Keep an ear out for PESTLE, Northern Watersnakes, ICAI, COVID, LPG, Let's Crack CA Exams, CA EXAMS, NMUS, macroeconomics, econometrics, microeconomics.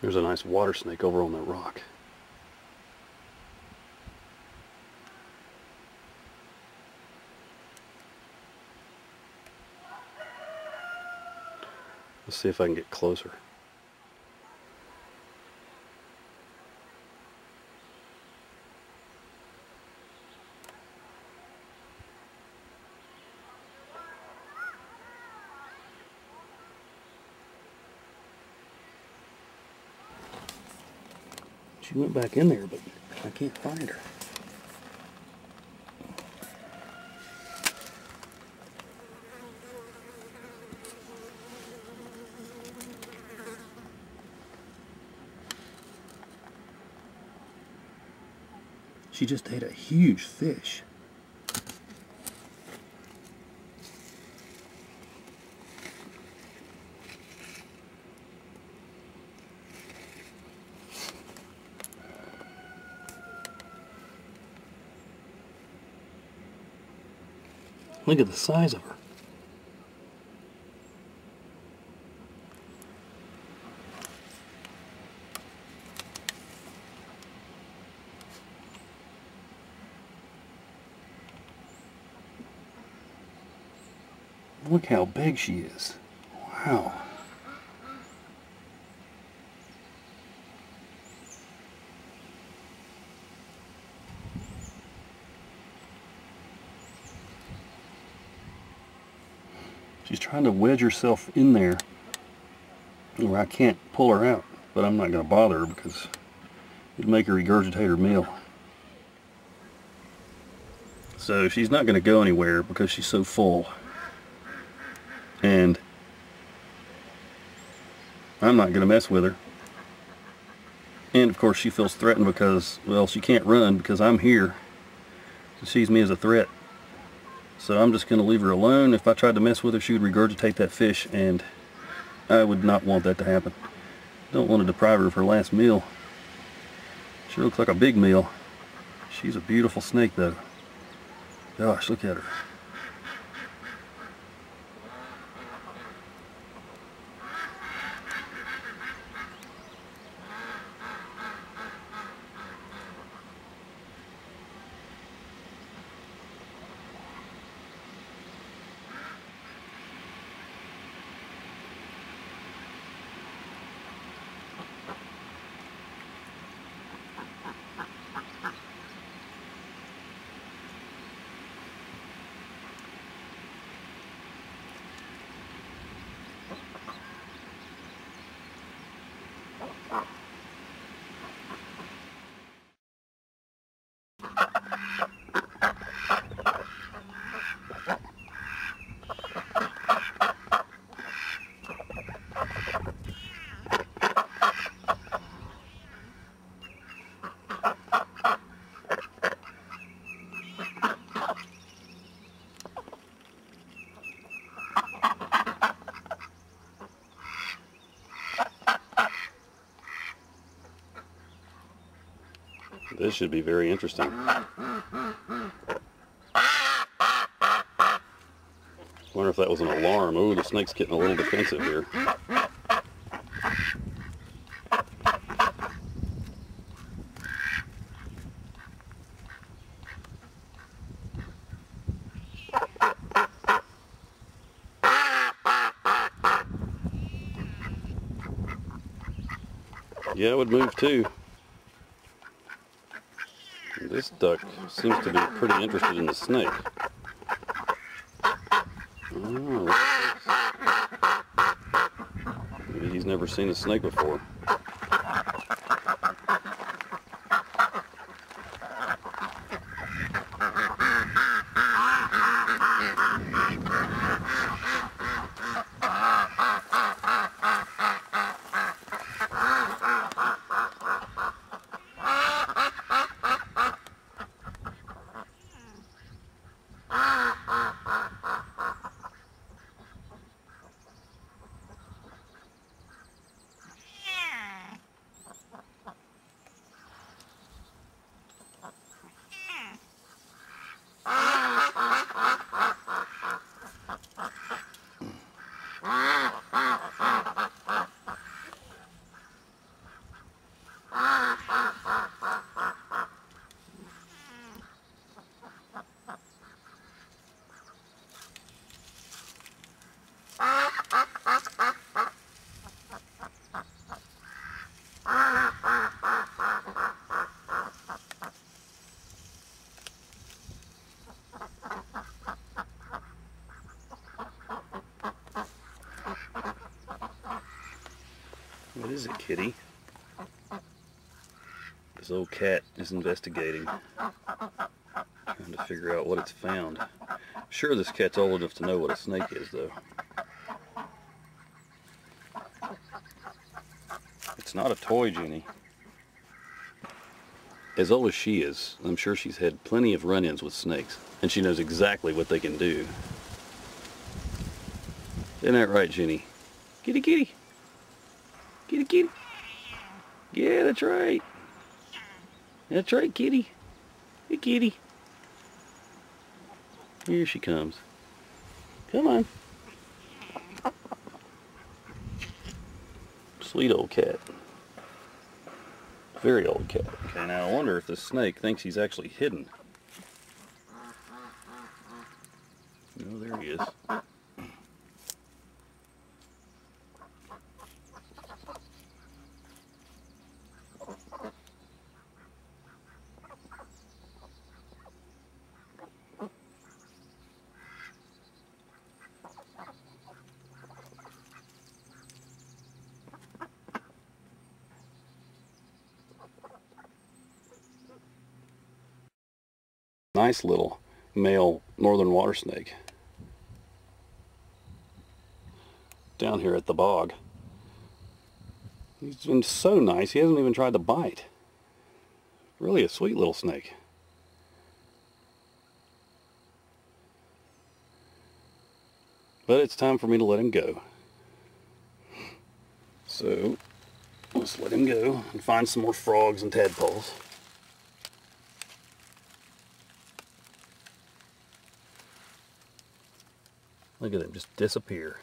There's a nice water snake over on that rock. Let's see if I can get closer. She went back in there, but I can't find her. She just ate a huge fish. Look at the size of her. Look how big she is. Wow. She's trying to wedge herself in there where I can't pull her out, but I'm not going to bother her because it'd make her regurgitate her meal. So she's not going to go anywhere because she's so full. And I'm not going to mess with her. And of course she feels threatened because, well, she can't run because I'm here. She sees me as a threat. So I'm just going to leave her alone. If I tried to mess with her, she would regurgitate that fish, and I would not want that to happen. Don't want to deprive her of her last meal. She looks like a big meal. She's a beautiful snake, though. Gosh, look at her. This should be very interesting. Wonder if that was an alarm. Oh, the snake's getting a little defensive here. Yeah, it would move too. This duck seems to be pretty interested in the snake. Oh. Maybe he's never seen a snake before. is it, kitty? This old cat is investigating, trying to figure out what it's found. I'm sure this cat's old enough to know what a snake is, though. It's not a toy, Jeannie. As old as she is, I'm sure she's had plenty of run-ins with snakes, and she knows exactly what they can do. Isn't that right, Jeannie? Kitty, kitty. Kitty, kitty. Yeah, that's right. That's right, kitty. Hey, kitty. Here she comes. Come on. Sweet old cat. Very old cat. Okay, now I wonder if this snake thinks he's actually hidden. Oh, there he is. Nice little male northern water snake down here at the bog. He's been so nice, he hasn't even tried to bite. Really a sweet little snake. But it's time for me to let him go. So let's let him go and find some more frogs and tadpoles. Look at him just disappear.